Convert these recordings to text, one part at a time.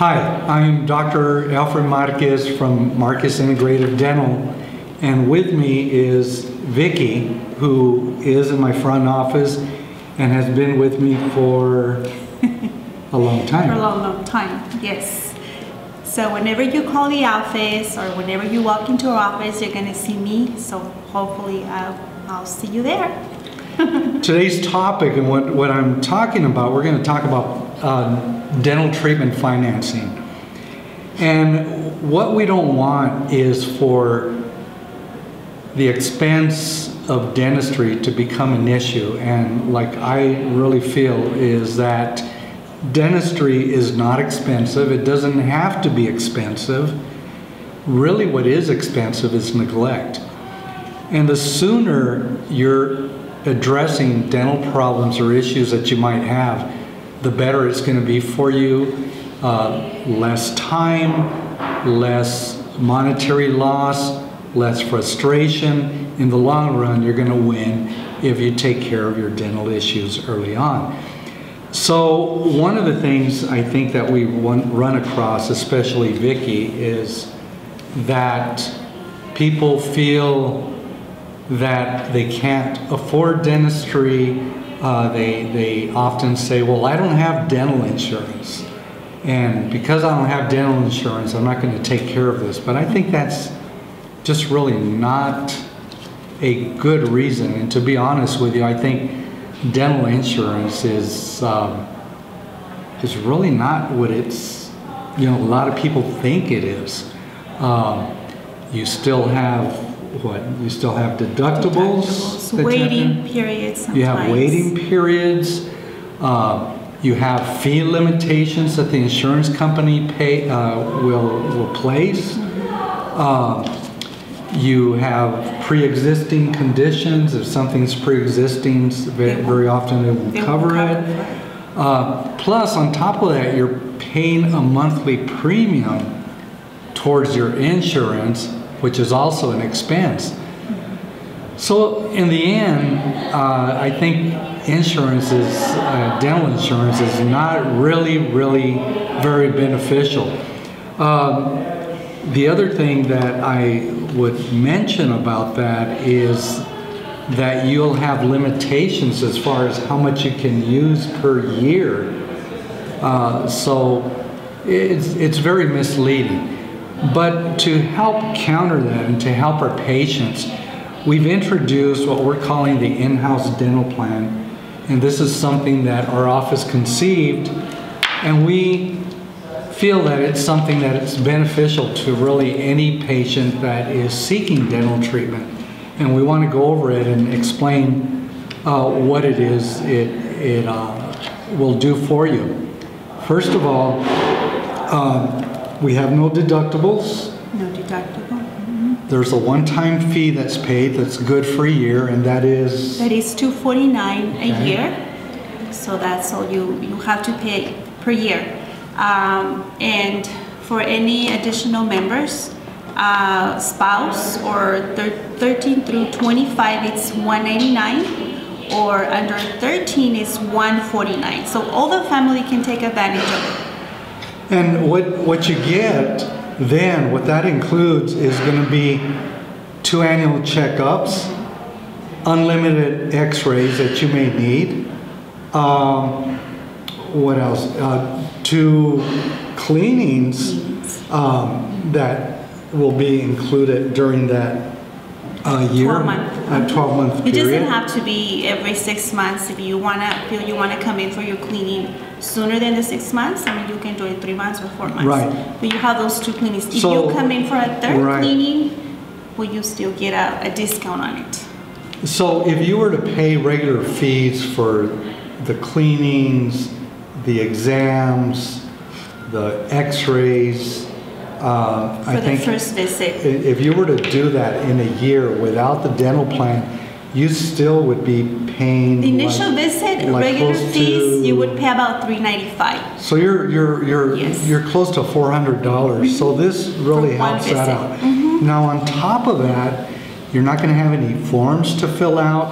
Hi, I'm Dr. Alfred Marquez from Marquez Integrative Dental, and with me is Vicky, who is in my front office and has been with me for a long time. For a long time, yes. So whenever you call the office or whenever you walk into our office, you're going to see me, so hopefully I'll see you there. Today's topic and what I'm talking about, we're going to talk about dental treatment financing. And what we don't want is for the expense of dentistry to become an issue. And like I really feel is that dentistry is not expensive. It doesn't have to be expensive. Really what is expensive is neglect. And the sooner you're addressing dental problems or issues that you might have, the better it's going to be for you. Less time, less monetary loss, less frustration. In the long run, you're going to win if you take care of your dental issues early on. So one of the things I think that we run across, especially Vicky, is that people feel that they can't afford dentistry. They often say, well, I don't have dental insurance, and because I don't have dental insurance, I'm not going to take care of this. But I think that's just really not a good reason. And to be honest with you, I think dental insurance is really not what it's, you know, a lot of people think it is. You still have deductibles, waiting periods. Sometimes. You have waiting periods. You have fee limitations that the insurance company will place. You have pre-existing conditions. If something's pre-existing, very often they won't cover it. Plus, on top of that, you're paying a monthly premium towards your insurance, which is also an expense. So in the end, I think insurance is, dental insurance is not really very beneficial. The other thing that I would mention about that is that you'll have limitations as far as how much you can use per year. So it's very misleading. But to help counter that and to help our patients, we've introduced what we're calling the in-house dental plan. And this is something that our office conceived, and we feel that it's something that is beneficial to really any patient that is seeking dental treatment. And we want to go over it and explain what it is it will do for you. First of all, we have no deductibles. No deductible. Mm-hmm. There's a one-time fee that's paid that's good for a year, and that is? That is $249 a year. So that's all you have to pay per year. And for any additional members, spouse, or 13 through 25, it's $199. Or under 13, it's $149. So all the family can take advantage of it. And what you get then, what that includes is going to be 2 annual checkups, unlimited x-rays that you may need, what else, 2 cleanings that will be included during that year, 12-month period. It doesn't have to be every 6 months. If you feel you want to come in for your cleaning sooner than the 6 months, I mean, you can do it 3 months or 4 months. Right. But you have those 2 cleanings. If you come in for a third cleaning, will you still get a discount on it? So if you were to pay regular fees for the cleanings, the exams, the x-rays, I think for the first visit, if you were to do that in a year without the dental plan, you still would be paying the initial visit, regular fees. You would pay about $395. So you're close to $400. Mm-hmm. So this really helps that out. Mm-hmm. Now on top of that, you're not going to have any forms to fill out.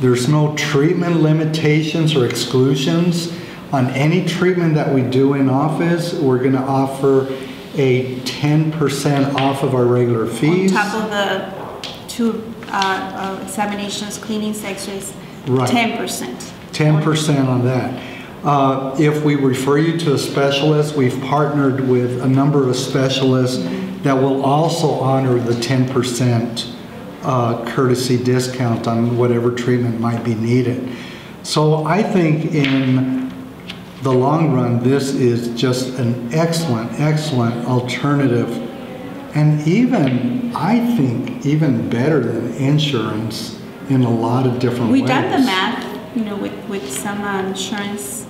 There's no treatment limitations or exclusions On any treatment that we do in office, we're going to offer a 10% off of our regular fees. On top of the two examinations, cleanings, x-rays, right. 10%. 10% on that. If we refer you to a specialist, we've partnered with a number of specialists that will also honor the 10% courtesy discount on whatever treatment might be needed. So I think in the long run, this is just an excellent, excellent alternative. And even, I think, even better than insurance in a lot of different ways. We've done the math, you know, with some insurance,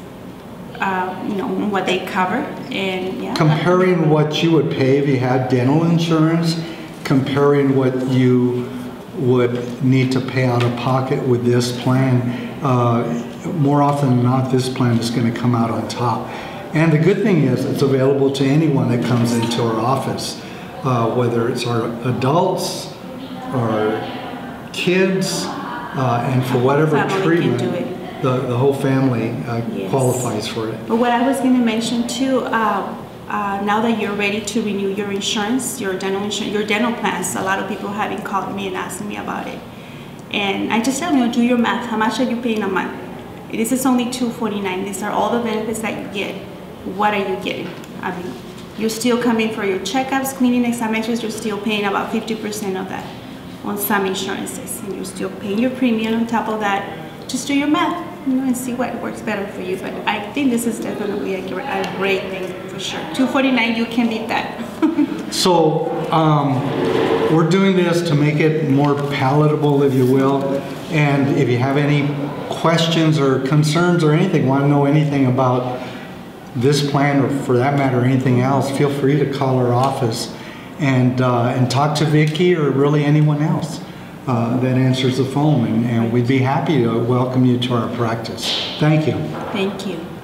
you know, what they cover, and yeah. Comparing what you would pay if you had dental insurance, comparing what you would need to pay out of pocket with this plan, more often than not, this plan is going to come out on top. And the good thing is it's available to anyone that comes into our office, whether it's our adults, our kids, and for whatever treatment. The whole family yes. qualifies for it. But what I was going to mention too, now that you're ready to renew your insurance, your dental plans, a lot of people have been calling me and asking me about it. And I just tell them, you know, do your math. How much are you paying a month? This is only $249. These are all the benefits that you get. What are you getting? I mean, you're still coming for your checkups, cleaning, examinations. You're still paying about 50% of that on some insurances, and you're still paying your premium on top of that. Just do your math, you know, and see what works better for you. But I think this is definitely a great thing for sure. $249, you can beat that. So we're doing this to make it more palatable, if you will. And if you have any questions or concerns or anything, want to know anything about this plan or for that matter anything else, feel free to call our office and talk to Vicky or really anyone else that answers the phone, and we'd be happy to welcome you to our practice. Thank you. Thank you.